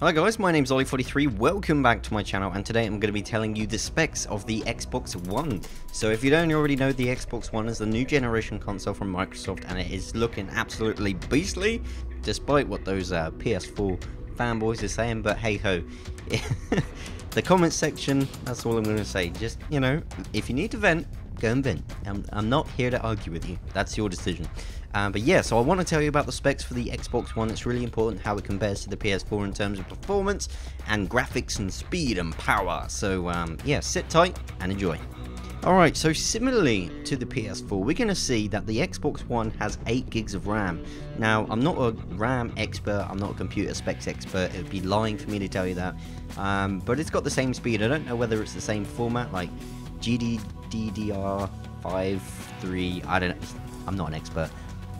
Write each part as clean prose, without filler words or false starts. Hello guys, my name's Ollie43, welcome back to my channel, and today I'm going to be telling you the specs of the Xbox One. So if you don't already know, the Xbox One is the new generation console from Microsoft, and it is looking absolutely beastly, despite what those PS4 fanboys are saying, but hey ho. The comments section, that's all I'm going to say. Just, you know, if you need to vent, go and vent. I'm not here to argue with you, that's your decision. But yeah, so I want to tell you about the specs for the Xbox One. It's really important how it compares to the PS4 in terms of performance and graphics and speed and power. So yeah, sit tight and enjoy. Alright, so similarly to the PS4, we're going to see that the Xbox One has 8 gigs of RAM. Now, I'm not a RAM expert, I'm not a computer specs expert, it would be lying for me to tell you that. But it's got the same speed. I don't know whether it's the same format, like GDDR53, I don't know, I'm not an expert.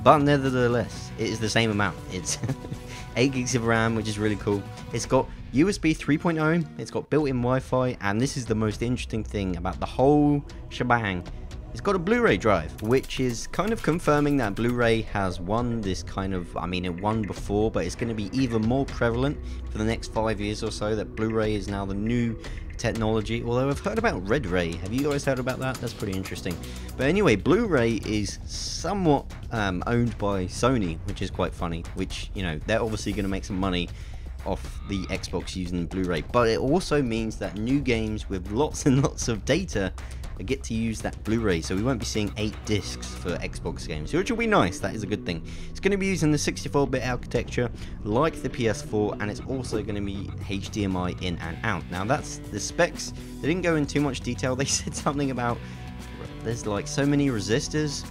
But nevertheless, it is the same amount. It's 8 gigs of RAM, which is really cool. It's got USB 3.0, it's got built-in Wi-Fi, and this is the most interesting thing about the whole shebang. It's got a Blu-ray drive, which is kind of confirming that Blu-ray has won this kind of, I mean, it won before, but it's going to be even more prevalent for the next 5 years or so, that Blu-ray is now the new technology. Although I've heard about Red Ray. Have you guys heard about that? That's pretty interesting. But anyway, Blu-ray is somewhat owned by Sony, which is quite funny, which, you know, they're obvusly going to make some money off the Xbox using Blu-ray. But it also means that new games with lots and lots of data get to use that Blu-ray, so we won't be seeing 8 discs for Xbox games, which will be nice. That is a good thing. It's going to be using the 64-bit architecture like the PS4, and it's also going to be HDMI in and out. Now, that's the specs. They didn't go in too much detail. They said something about there's like so many resistors.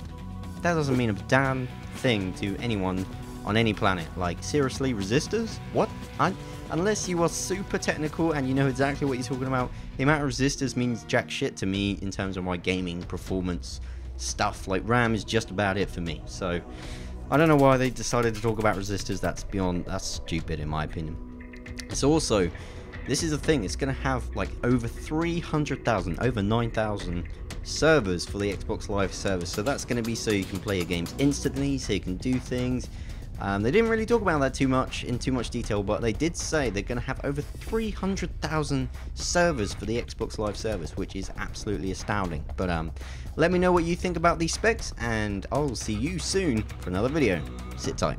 That doesn't mean a damn thing to anyone on any planet. Like, seriously, resistors? What? Unless you are super technical and you know exactly what you're talking about, the amount of resistors means jack shit to me in terms of my gaming performance stuff. Like, RAM is just about it for me. So I don't know why they decided to talk about resistors. That's stupid in my opinion. It's also, this is the thing, it's going to have like over 300,000, over 9,000 servers for the Xbox Live service. So that's going to be so you can play your games instantly, so you can do things. They didn't really talk about that too much in too much detail, but they did say they're going to have over 300,000 servers for the Xbox Live service, which is absolutely astounding. But let me know what you think about these specs, and I'll see you soon for another video. Sit tight.